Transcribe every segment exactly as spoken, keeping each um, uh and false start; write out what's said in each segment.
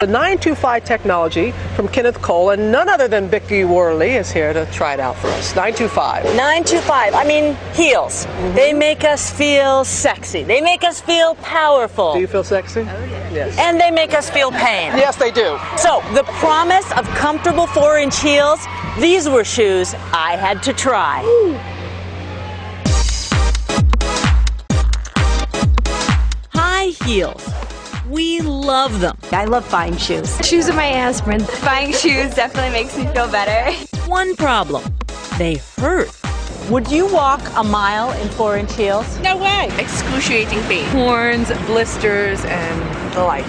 The nine two five technology from Kenneth Cole, and none other than Vicky Worley is here to try it out for us. nine two five. nine two five. I mean, heels. Mm-hmm. They make us feel sexy. They make us feel powerful. Do you feel sexy? Oh, yeah. Yes. And they make us feel pain. Yes, they do. So, the promise of comfortable four inch heels, these were shoes I had to try. Ooh. High heels. We love them. I love buying shoes. Shoes are my aspirin. Buying shoes definitely makes me feel better. One problem, they hurt. Would you walk a mile in four inch heels? No way. Excruciating pain. Horns, blisters, and the like.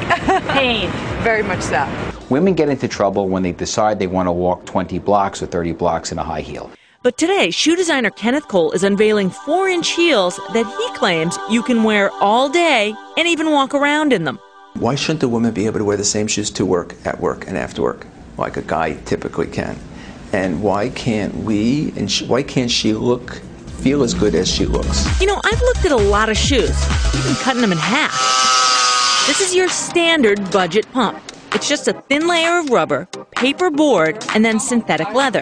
Pain. Very much so. Women get into trouble when they decide they want to walk twenty blocks or thirty blocks in a high heel. But today, shoe designer Kenneth Cole is unveiling four inch heels that he claims you can wear all day and even walk around in them. Why shouldn't a woman be able to wear the same shoes to work, at work, and after work, like a guy typically can? And why can't we, and sh why can't she look, feel as good as she looks? You know, I've looked at a lot of shoes, even cutting them in half. This is your standard budget pump. It's just a thin layer of rubber, paper board, and then synthetic leather.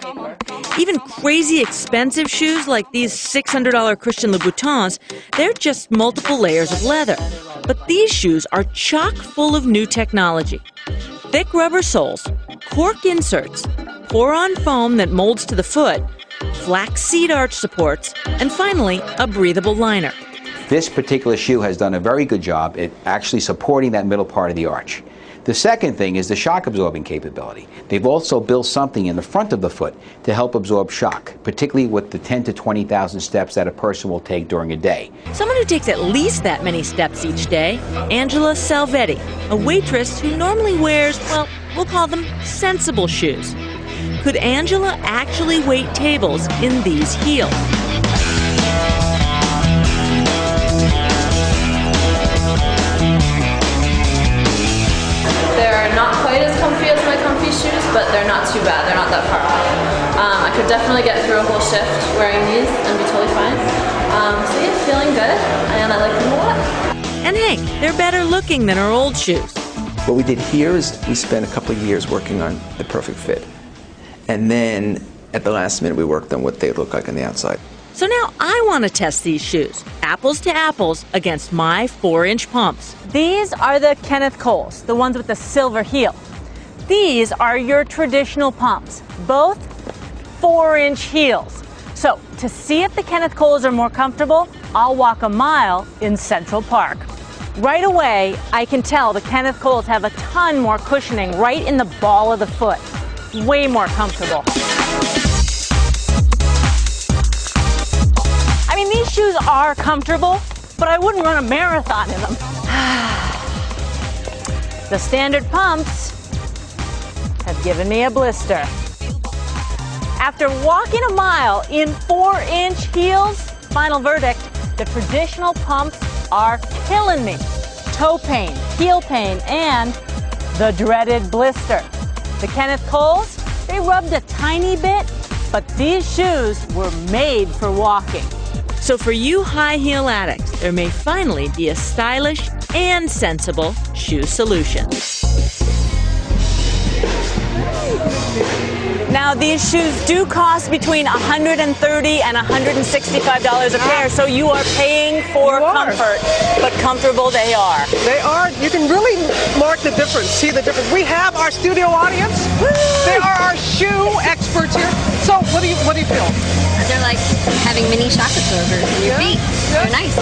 Even crazy expensive shoes like these six hundred dollar Christian Louboutins, they're just multiple layers of leather. But these shoes are chock full of new technology. Thick rubber soles, cork inserts, PORON foam that molds to the foot, flax seed arch supports, and finally, a breathable liner. This particular shoe has done a very good job at actually supporting that middle part of the arch. The second thing is the shock absorbing capability. They've also built something in the front of the foot to help absorb shock, particularly with the ten to twenty thousand steps that a person will take during a day. Someone who takes at least that many steps each day, Angela Salvetti, a waitress who normally wears, well, we'll call them sensible shoes. Could Angela actually wait tables in these heels? They're not quite as comfy as my comfy shoes, but they're not too bad. They're not that far off. Um, I could definitely get through a whole shift wearing these and be totally fine. Um, so yeah, feeling good, and I like them a lot. And hey, they're better looking than our old shoes. What we did here is we spent a couple of years working on the perfect fit. And then at the last minute, we worked on what they look like on the outside. So now I want to test these shoes, apples to apples, against my four inch pumps. These are the Kenneth Coles, the ones with the silver heel. These are your traditional pumps, both four inch heels. So to see if the Kenneth Coles are more comfortable, I'll walk a mile in Central Park. Right away, I can tell the Kenneth Coles have a ton more cushioning right in the ball of the foot. Way more comfortable. I mean, these shoes are comfortable, but I wouldn't run a marathon in them. The standard pumps have given me a blister. After walking a mile in four inch heels, final verdict, the traditional pumps are killing me. Toe pain, heel pain, and the dreaded blister. The Kenneth Coles, they rubbed a tiny bit, but these shoes were made for walking. So for you high heel addicts, there may finally be a stylish and sensible shoe solution. Now these shoes do cost between one hundred thirty dollars and one hundred sixty-five dollars a pair, so you are paying for comfort, but comfortable they are. They are. You can really mark the difference, see the difference. We have our studio audience. Woo! They are our shoe experts here. So what do you, what do you feel? They're like having mini shock absorbers in your yeah, feet. Yeah. They're nice.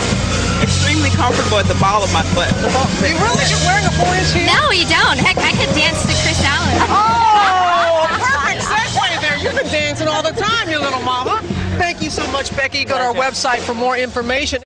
Extremely comfortable at the ball of my foot. The ball. You really you're wearing a four inch heel? No, you don't. Heck, I could dance to Chris Allen. Oh, perfect segue there. You've been dancing all the time, you little mama. Thank you so much, Becky. Go to our website for more information.